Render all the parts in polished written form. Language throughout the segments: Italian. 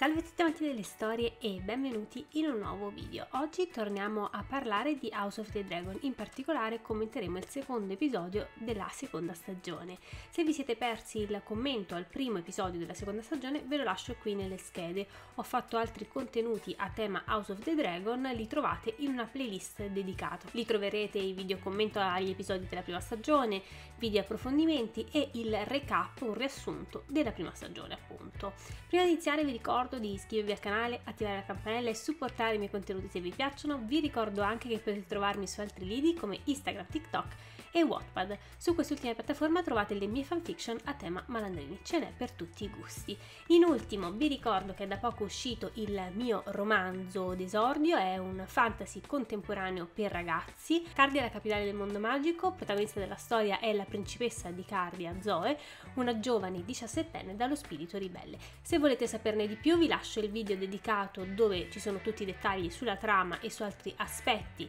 Salve a tutti amanti delle storie e benvenuti in un nuovo video. Oggi torniamo a parlare di House of the Dragon, in particolare commenteremo il secondo episodio della seconda stagione. Se vi siete persi il commento al primo episodio della seconda stagione ve lo lascio qui nelle schede. Ho fatto altri contenuti a tema House of the Dragon, li trovate in una playlist dedicata. Lì troverete i video commento agli episodi della prima stagione, video approfondimenti e il recap, un riassunto della prima stagione appunto. Prima di iniziare vi ricordo di iscrivervi al canale, attivare la campanella e supportare i miei contenuti se vi piacciono. Vi ricordo anche che potete trovarmi su altri lidi come Instagram, TikTok e Wattpad. Su quest'ultima piattaforma trovate le mie fanfiction a tema malandrini, ce n'è per tutti i gusti. In ultimo vi ricordo che è da poco uscito il mio romanzo d'esordio, è un fantasy contemporaneo per ragazzi. Cardia è la capitale del mondo magico, protagonista della storia è la principessa di Cardia, Zoe, una giovane 17enne dallo spirito ribelle. Se volete saperne di più vi lascio il video dedicato dove ci sono tutti i dettagli sulla trama e su altri aspetti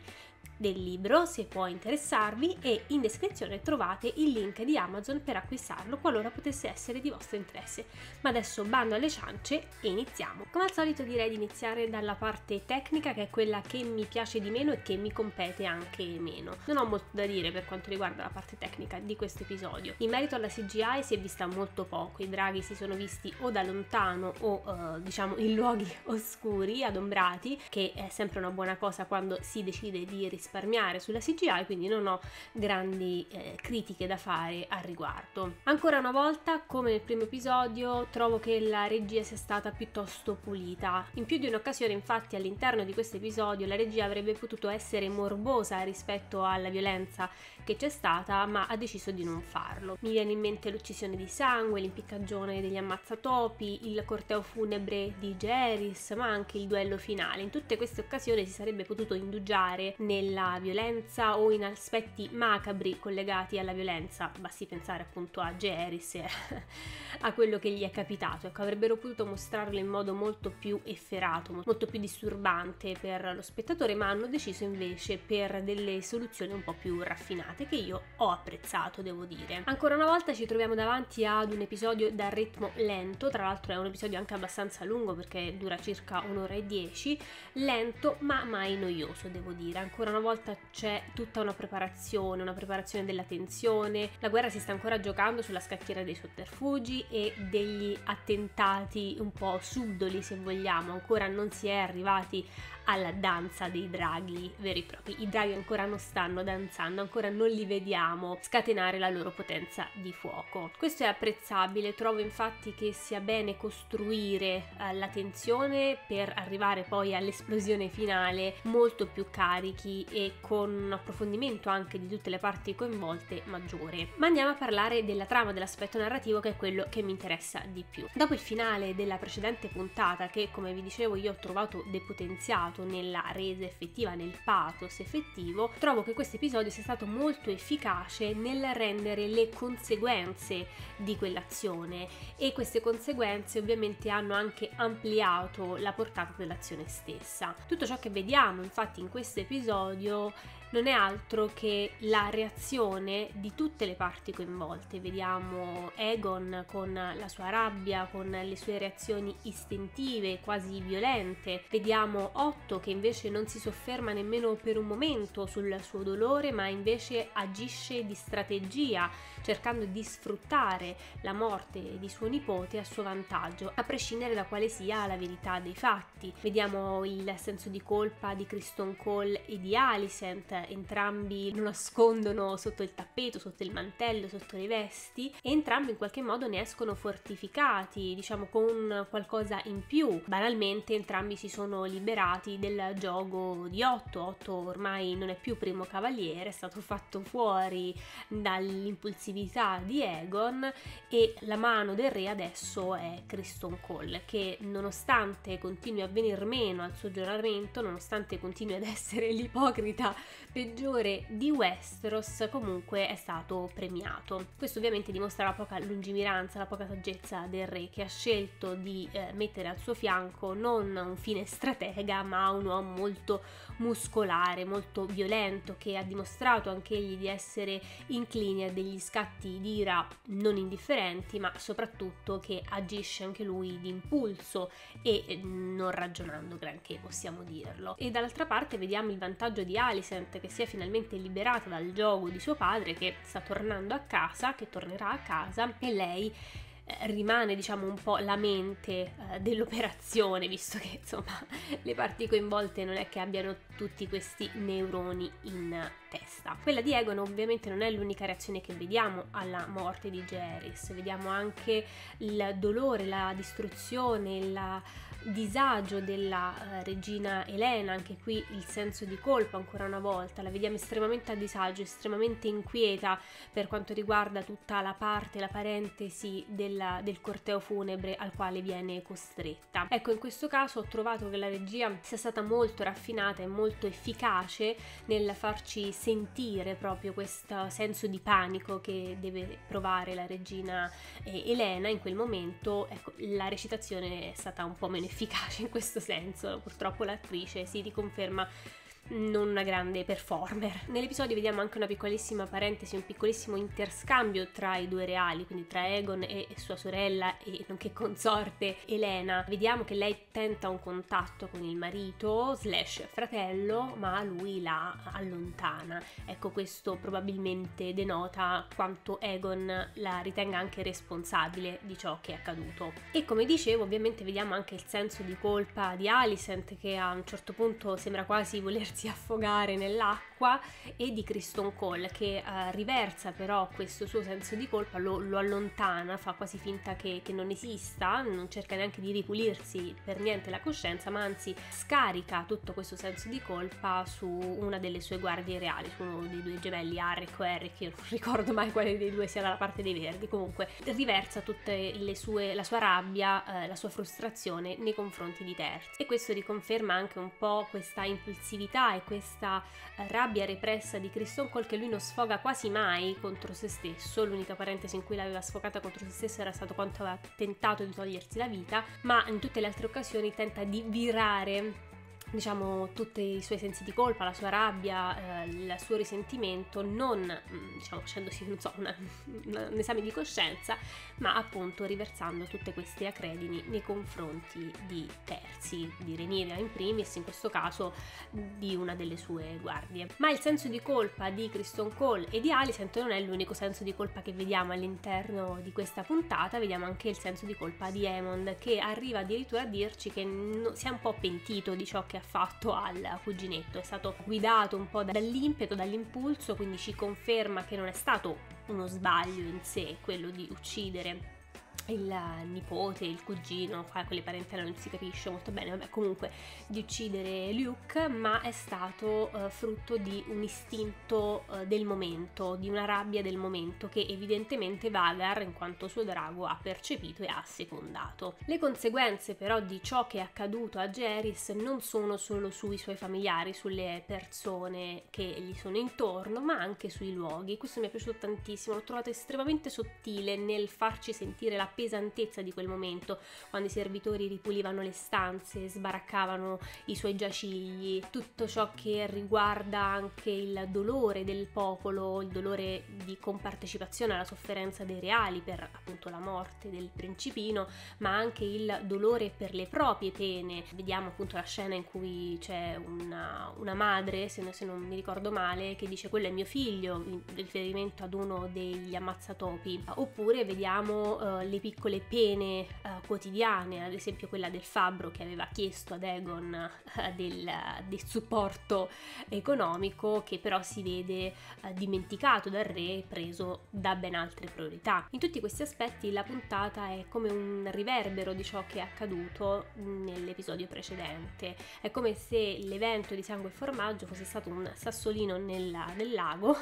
del libro se può interessarvi, e in descrizione trovate il link di Amazon per acquistarlo qualora potesse essere di vostro interesse. Ma adesso bando alle ciance e iniziamo. Come al solito direi di iniziare dalla parte tecnica, che è quella che mi piace di meno e che mi compete anche meno. Non ho molto da dire per quanto riguarda la parte tecnica di questo episodio. In merito alla CGI si è vista molto poco, i draghi si sono visti o da lontano o diciamo in luoghi oscuri, adombrati, che è sempre una buona cosa quando si decide di risparmiare sulla CGI, quindi non ho grandi critiche da fare al riguardo. Ancora una volta, come nel primo episodio, trovo che la regia sia stata piuttosto pulita. In più di un'occasione infatti all'interno di questo episodio la regia avrebbe potuto essere morbosa rispetto alla violenza che c'è stata, ma ha deciso di non farlo. Mi viene in mente l'uccisione di sangue, l'impiccagione degli ammazzatopi, il corteo funebre di Geris, ma anche il duello finale. In tutte queste occasioni si sarebbe potuto indugiare nella violenza o in aspetti macabri collegati alla violenza, basti pensare appunto a Jeris e a quello che gli è capitato. Ecco, avrebbero potuto mostrarlo in modo molto più efferato, molto più disturbante per lo spettatore, ma hanno deciso invece per delle soluzioni un po' più raffinate che io ho apprezzato, devo dire. Ancora una volta ci troviamo davanti ad un episodio dal ritmo lento, tra l'altro è un episodio anche abbastanza lungo perché dura circa 1 ora e 10, lento ma mai noioso, devo dire. Ancora una volta c'è tutta una preparazione della tensione, la guerra si sta ancora giocando sulla scacchiera dei sotterfugi e degli attentati un po' subdoli se vogliamo, ancora non si è arrivati alla danza dei draghi veri e propri, i draghi ancora non stanno danzando, ancora non li vediamo scatenare la loro potenza di fuoco. Questo è apprezzabile, trovo infatti che sia bene costruire la tensione per arrivare poi all'esplosione finale molto più carichi e con un approfondimento anche di tutte le parti coinvolte maggiore. Ma andiamo a parlare della trama, dell'aspetto narrativo, che è quello che mi interessa di più. Dopo il finale della precedente puntata, che come vi dicevo io ho trovato depotenziato nella resa effettiva, nel pathos effettivo, trovo che questo episodio sia stato molto efficace nel rendere le conseguenze di quell'azione, e queste conseguenze ovviamente hanno anche ampliato la portata dell'azione stessa. Tutto ciò che vediamo infatti in questo episodio non è altro che la reazione di tutte le parti coinvolte. Vediamo Aegon con la sua rabbia, con le sue reazioni istintive, quasi violente. Vediamo Otto che invece non si sofferma nemmeno per un momento sul suo dolore, ma invece agisce di strategia, cercando di sfruttare la morte di suo nipote a suo vantaggio, a prescindere da quale sia la verità dei fatti. Vediamo il senso di colpa di Criston Cole e di Alicent, entrambi lo nascondono sotto il tappeto, sotto il mantello, sotto le vesti, e entrambi in qualche modo ne escono fortificati, diciamo con qualcosa in più. Banalmente entrambi si sono liberati del giogo di Otto. Otto ormai non è più primo cavaliere, è stato fatto fuori dall'impulsività di Aegon, e la mano del re adesso è Criston Cole, che nonostante continui a venir meno al suo giuramento, nonostante continui ad essere l'ipocrita peggiore di Westeros comunque è stato premiato. Questo ovviamente dimostra la poca lungimiranza, la poca saggezza del re, che ha scelto di mettere al suo fianco non un fine stratega ma un uomo molto muscolare, molto violento, che ha dimostrato anche egli di essere incline a degli scatti di ira non indifferenti, ma soprattutto che agisce anche lui di impulso e non ragionando granché, possiamo dirlo. E dall'altra parte vediamo il vantaggio di Alicent, che si è finalmente liberata dal giogo di suo padre, che sta tornando a casa, che tornerà a casa, e lei rimane, diciamo, un po' la mente dell'operazione, visto che insomma le parti coinvolte non è che abbiano tutti questi neuroni in testa. Quella di Aegon ovviamente non è l'unica reazione che vediamo alla morte di Geris, vediamo anche il dolore, la distruzione, il disagio della regina Helaena, anche qui il senso di colpa ancora una volta, la vediamo estremamente a disagio, estremamente inquieta per quanto riguarda tutta la parte, la parentesi del corteo funebre al quale viene costretta. Ecco, in questo caso ho trovato che la regia sia stata molto raffinata e molto efficace nel farci sentire proprio questo senso di panico che deve provare la regina Helaena in quel momento. Ecco, la recitazione è stata un po' meno efficace in questo senso, purtroppo l'attrice si riconferma non una grande performer. Nell'episodio vediamo anche una piccolissima parentesi, un piccolissimo interscambio tra i due reali, quindi tra Aegon e sua sorella e nonché consorte Helaena. Vediamo che lei tenta un contatto con il marito slash fratello, ma lui la allontana. Ecco, questo probabilmente denota quanto Aegon la ritenga anche responsabile di ciò che è accaduto. E come dicevo, ovviamente vediamo anche il senso di colpa di Alicent, che a un certo punto sembra quasi volersi affogare nell'acqua, e di Criston Cole, che riversa però questo suo senso di colpa, lo allontana, fa quasi finta che non esista, non cerca neanche di ripulirsi per niente la coscienza, ma anzi scarica tutto questo senso di colpa su una delle sue guardie reali, su uno dei due gemelli, Arric o Eric, io non ricordo mai quale dei due sia dalla parte dei verdi. Comunque riversa tutta la sua rabbia, la sua frustrazione nei confronti di terzi, e questo riconferma anche un po' questa impulsività e questa rabbia repressa di Criston Cole, che lui non sfoga quasi mai contro se stesso. L'unica parentesi in cui l'aveva sfogata contro se stesso era stato quanto aveva tentato di togliersi la vita, ma in tutte le altre occasioni tenta di virare, diciamo, tutti i suoi sensi di colpa, la sua rabbia, il suo risentimento, non, diciamo, facendosi, non so, un esame di coscienza, ma appunto riversando tutte queste acredini nei confronti di terzi, di Rhaenyra in primis, in questo caso di una delle sue guardie. Ma il senso di colpa di Criston Cole e di Alicent non è l'unico senso di colpa che vediamo all'interno di questa puntata. Vediamo anche il senso di colpa di Aemond, che arriva addirittura a dirci che si è un po' pentito di ciò che ha fatto al cuginetto. È stato guidato un po' dall'impeto, dall'impulso, quindi ci conferma che non è stato uno sbaglio in sé quello di uccidere il nipote, il cugino, qua con le parentele non si capisce molto bene, vabbè, comunque di uccidere Luke, ma è stato frutto di un istinto del momento, di una rabbia del momento, che evidentemente Vagar, in quanto suo drago, ha percepito e ha assecondato. Le conseguenze però di ciò che è accaduto a Geris non sono solo sui suoi familiari, sulle persone che gli sono intorno, ma anche sui luoghi. Questo mi è piaciuto tantissimo, l'ho trovato estremamente sottile nel farci sentire la pesantezza di quel momento, quando i servitori ripulivano le stanze, sbaraccavano i suoi giacigli, tutto ciò che riguarda anche il dolore del popolo, il dolore di compartecipazione alla sofferenza dei reali per appunto la morte del principino, ma anche il dolore per le proprie pene. Vediamo appunto la scena in cui c'è una madre, se non mi ricordo male, che dice "quello è mio figlio", in riferimento ad uno degli ammazzatopi. Oppure vediamo le piccole pene quotidiane, ad esempio quella del fabbro che aveva chiesto ad Aegon del supporto economico, che però si vede dimenticato dal re e preso da ben altre priorità. In tutti questi aspetti la puntata è come un riverbero di ciò che è accaduto nell'episodio precedente. È come se l'evento di Sangue e Formaggio fosse stato un sassolino nel lago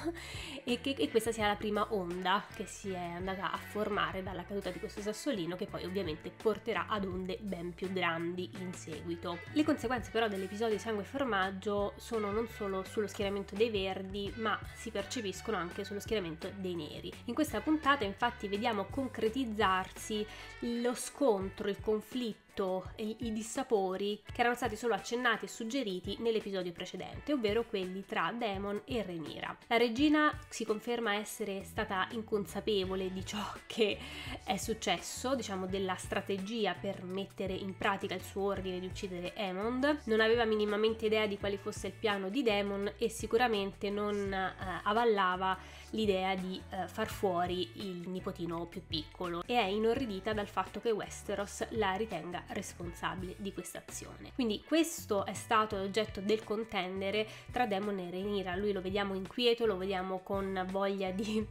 e questa sia la prima onda che si è andata a formare dalla caduta di questo questo sassolino, che poi ovviamente porterà ad onde ben più grandi in seguito. Le conseguenze però dell'episodio Sangue e Formaggio sono non solo sullo schieramento dei verdi, ma si percepiscono anche sullo schieramento dei neri. In questa puntata infatti vediamo concretizzarsi lo scontro, il conflitto, i dissapori che erano stati solo accennati e suggeriti nell'episodio precedente, ovvero quelli tra Daemon e Rhaenyra. La regina si conferma essere stata inconsapevole di ciò che è successo, diciamo della strategia per mettere in pratica il suo ordine di uccidere Aemond, non aveva minimamente idea di quale fosse il piano di Daemon e sicuramente non avallava l'idea di far fuori il nipotino più piccolo, e è inorridita dal fatto che Westeros la ritenga responsabile di questa azione. Quindi questo è stato l'oggetto del contendere tra Daemon e Rhaenyra. Lui lo vediamo inquieto, lo vediamo con voglia di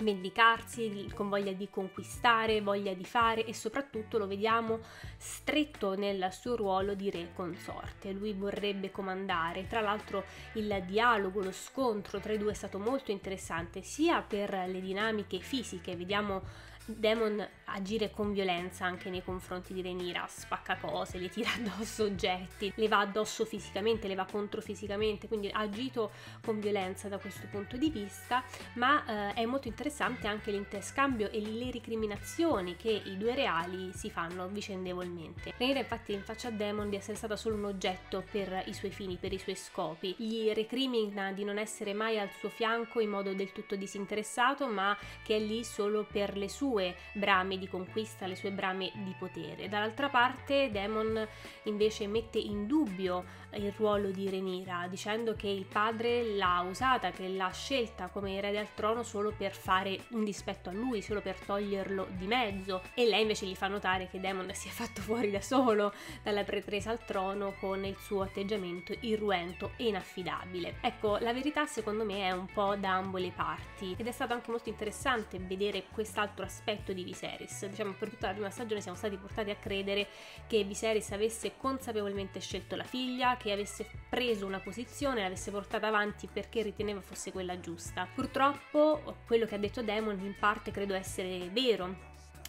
vendicarsi, con voglia di conquistare, voglia di fare, e soprattutto lo vediamo stretto nel suo ruolo di re consorte. Lui vorrebbe comandare. Tra l'altro il dialogo, lo scontro tra i due è stato molto interessante, sia per le dinamiche fisiche, vediamo Daemon agire con violenza anche nei confronti di Rhaenyra, spacca cose, le tira addosso oggetti, le va addosso fisicamente, le va contro fisicamente, quindi ha agito con violenza da questo punto di vista, ma è molto interessante anche l'interscambio e le ricriminazioni che i due reali si fanno vicendevolmente. Rhaenyra infatti rinfaccia a Daemon di essere stata solo un oggetto per i suoi fini, per i suoi scopi, gli recrimina di non essere mai al suo fianco in modo del tutto disinteressato, ma che è lì solo per le sue brame di conquista, le sue brame di potere. Dall'altra parte Daemon invece mette in dubbio il ruolo di Rhaenyra, dicendo che il padre l'ha usata, che l'ha scelta come erede al trono solo per fare un dispetto a lui, solo per toglierlo di mezzo, e lei invece gli fa notare che Daemon si è fatto fuori da solo dalla pretesa al trono con il suo atteggiamento irruento e inaffidabile. Ecco, la verità secondo me è un po' da ambo le parti, ed è stato anche molto interessante vedere quest'altro aspetto di Viserys. Diciamo per tutta la prima stagione siamo stati portati a credere che Viserys avesse consapevolmente scelto la figlia, che avesse preso una posizione, l'avesse portata avanti perché riteneva fosse quella giusta. Purtroppo quello che ha detto Daemon in parte credo essere vero.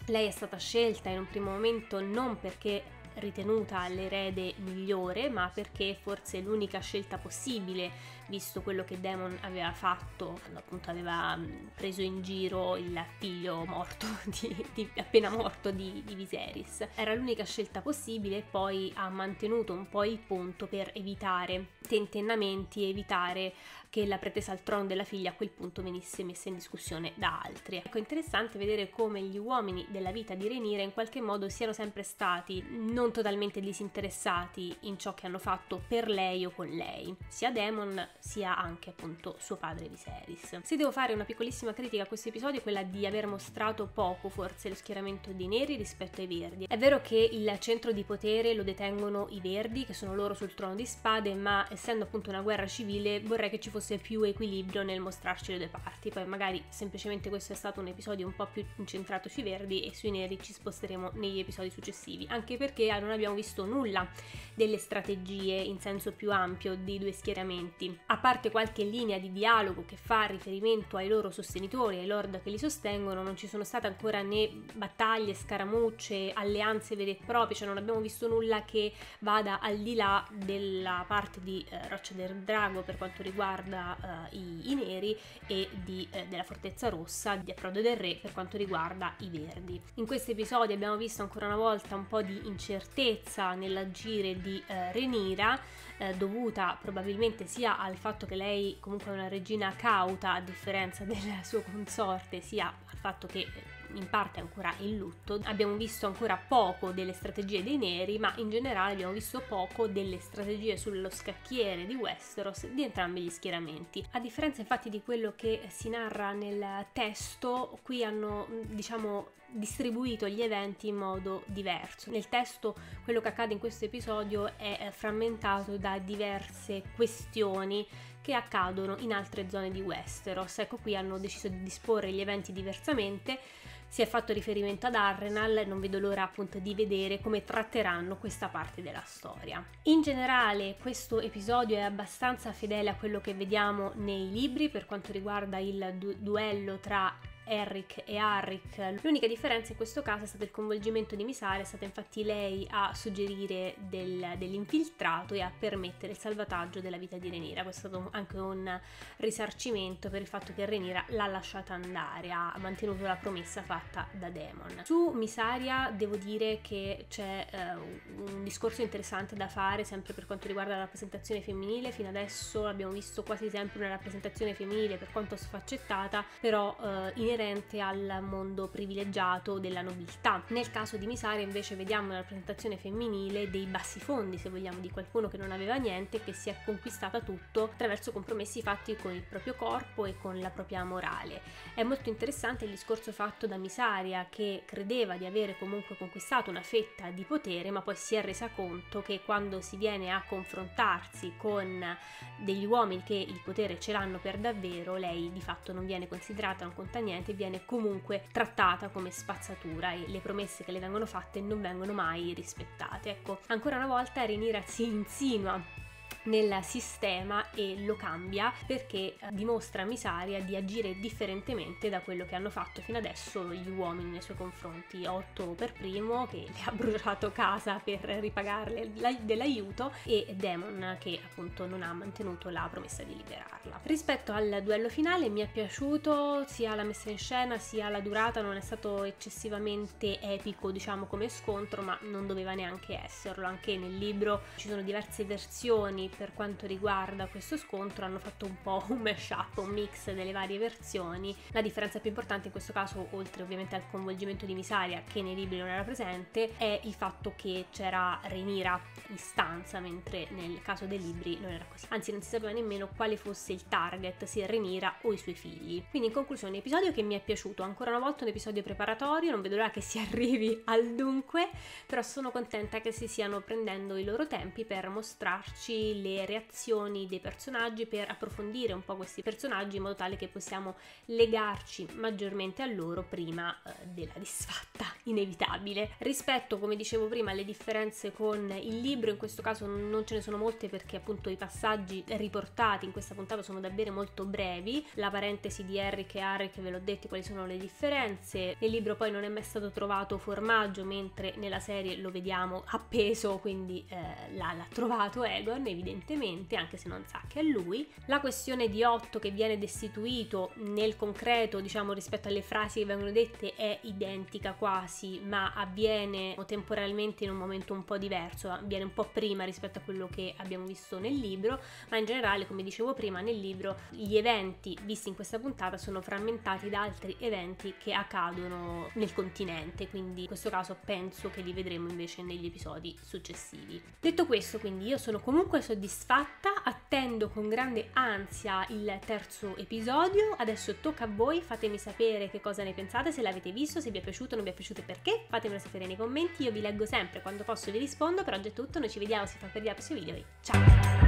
Lei è stata scelta in un primo momento non perché ritenuta l'erede migliore, ma perché forse è l'unica scelta possibile, visto quello che Daemon aveva fatto quando appunto aveva preso in giro il figlio morto appena morto di Viserys. Era l'unica scelta possibile, e poi ha mantenuto un po' il punto per evitare tentennamenti e evitare che la pretesa al trono della figlia a quel punto venisse messa in discussione da altri. Ecco, interessante vedere come gli uomini della vita di Rhaenyra in qualche modo siano sempre stati non totalmente disinteressati in ciò che hanno fatto per lei o con lei, sia Daemon sia anche appunto suo padre Viserys. Se devo fare una piccolissima critica a questo episodio, è quella di aver mostrato poco forse lo schieramento dei neri rispetto ai verdi. È vero che il centro di potere lo detengono i verdi, che sono loro sul trono di spade, ma essendo appunto una guerra civile vorrei che ci fosse più equilibrio nel mostrarci le due parti. Poi magari semplicemente questo è stato un episodio un po' più incentrato sui verdi, e sui neri ci sposteremo negli episodi successivi, anche perché non abbiamo visto nulla delle strategie in senso più ampio dei due schieramenti, a parte qualche linea di dialogo che fa riferimento ai loro sostenitori, ai lord che li sostengono. Non ci sono state ancora né battaglie, scaramucce, alleanze vere e proprie, cioè non abbiamo visto nulla che vada al di là della parte di Roccia del Drago per quanto riguarda i neri, e della Fortezza Rossa di Approdo del Re per quanto riguarda i verdi. In questo episodio abbiamo visto ancora una volta un po' di incertezza nell'agire di Rhaenyra, dovuta probabilmente sia al fatto che lei comunque è una regina cauta a differenza del suo consorte, sia al fatto che in parte ancora in lutto. Abbiamo visto ancora poco delle strategie dei neri, ma in generale abbiamo visto poco delle strategie sullo scacchiere di Westeros di entrambi gli schieramenti. A differenza infatti di quello che si narra nel testo, qui hanno diciamo distribuito gli eventi in modo diverso. Nel testo quello che accade in questo episodio è frammentato da diverse questioni che accadono in altre zone di Westeros. Ecco, qui hanno deciso di disporre gli eventi diversamente. Si è fatto riferimento ad Arrenal, non vedo l'ora appunto di vedere come tratteranno questa parte della storia. In generale questo episodio è abbastanza fedele a quello che vediamo nei libri per quanto riguarda il duello tra Eric e Arric. L'unica differenza in questo caso è stato il coinvolgimento di Misaria, è stata infatti lei a suggerire dell'infiltrato e a permettere il salvataggio della vita di Rhaenyra. Questo è stato anche un risarcimento per il fatto che Rhaenyra l'ha lasciata andare, ha mantenuto la promessa fatta da Daemon. Su Misaria devo dire che c'è un discorso interessante da fare sempre per quanto riguarda la rappresentazione femminile. Fino adesso abbiamo visto quasi sempre una rappresentazione femminile, per quanto sfaccettata, però inerente al mondo privilegiato della nobiltà. Nel caso di Misaria invece vediamo una rappresentazione femminile dei bassi fondi, se vogliamo, di qualcuno che non aveva niente, che si è conquistata tutto attraverso compromessi fatti con il proprio corpo e con la propria morale. È molto interessante il discorso fatto da Misaria, che credeva di avere comunque conquistato una fetta di potere, ma poi si è resa conto che quando si viene a confrontarsi con degli uomini che il potere ce l'hanno per davvero, lei di fatto non viene considerata, non conta niente, viene comunque trattata come spazzatura e le promesse che le vengono fatte non vengono mai rispettate. Ecco, ancora una volta Rhaenyra si insinua nel sistema e lo cambia, perché dimostra a Misaria di agire differentemente da quello che hanno fatto fino adesso gli uomini nei suoi confronti. Otto per primo, che le ha bruciato casa per ripagarle dell'aiuto, e Daemon, che appunto non ha mantenuto la promessa di liberarla. Rispetto al duello finale mi è piaciuto sia la messa in scena sia la durata, non è stato eccessivamente epico diciamo come scontro, ma non doveva neanche esserlo. Anche nel libro ci sono diverse versioni per quanto riguarda questo scontro, hanno fatto un po' un mashup, un mix delle varie versioni. La differenza più importante in questo caso, oltre ovviamente al coinvolgimento di Misaria che nei libri non era presente, è il fatto che c'era Rhaenyra in stanza, mentre nel caso dei libri non era così. Anzi, non si sapeva nemmeno quale fosse il target, se Rhaenyra o i suoi figli. Quindi in conclusione, episodio che mi è piaciuto, ancora una volta un episodio preparatorio, non vedo l'ora che si arrivi al dunque, però sono contenta che si stiano prendendo i loro tempi per mostrarci le reazioni dei personaggi, per approfondire un po' questi personaggi in modo tale che possiamo legarci maggiormente a loro prima della disfatta inevitabile. Rispetto, come dicevo prima, alle differenze con il libro, in questo caso non ce ne sono molte, perché appunto i passaggi riportati in questa puntata sono davvero molto brevi. La parentesi di Eric e Arric ve l'ho detto quali sono le differenze. Nel libro poi non è mai stato trovato formaggio, mentre nella serie lo vediamo appeso, quindi l'ha trovato Aegon evidentemente, anche se non sa che è lui. La questione di Otto, che viene destituito, nel concreto diciamo rispetto alle frasi che vengono dette è identica quasi, ma avviene temporalmente in un momento un po' diverso, avviene un po' prima rispetto a quello che abbiamo visto nel libro. Ma in generale, come dicevo prima, nel libro gli eventi visti in questa puntata sono frammentati da altri eventi che accadono nel continente, quindi in questo caso penso che li vedremo invece negli episodi successivi. Detto questo, quindi io sono comunque soddisfatta, attendo con grande ansia il terzo episodio. Adesso tocca a voi, fatemi sapere che cosa ne pensate, se l'avete visto, se vi è piaciuto, non vi è piaciuto e perché. Fatemelo sapere nei commenti, io vi leggo sempre, quando posso vi rispondo. Per oggi è tutto, noi ci vediamo se fa per gli altri video e ciao!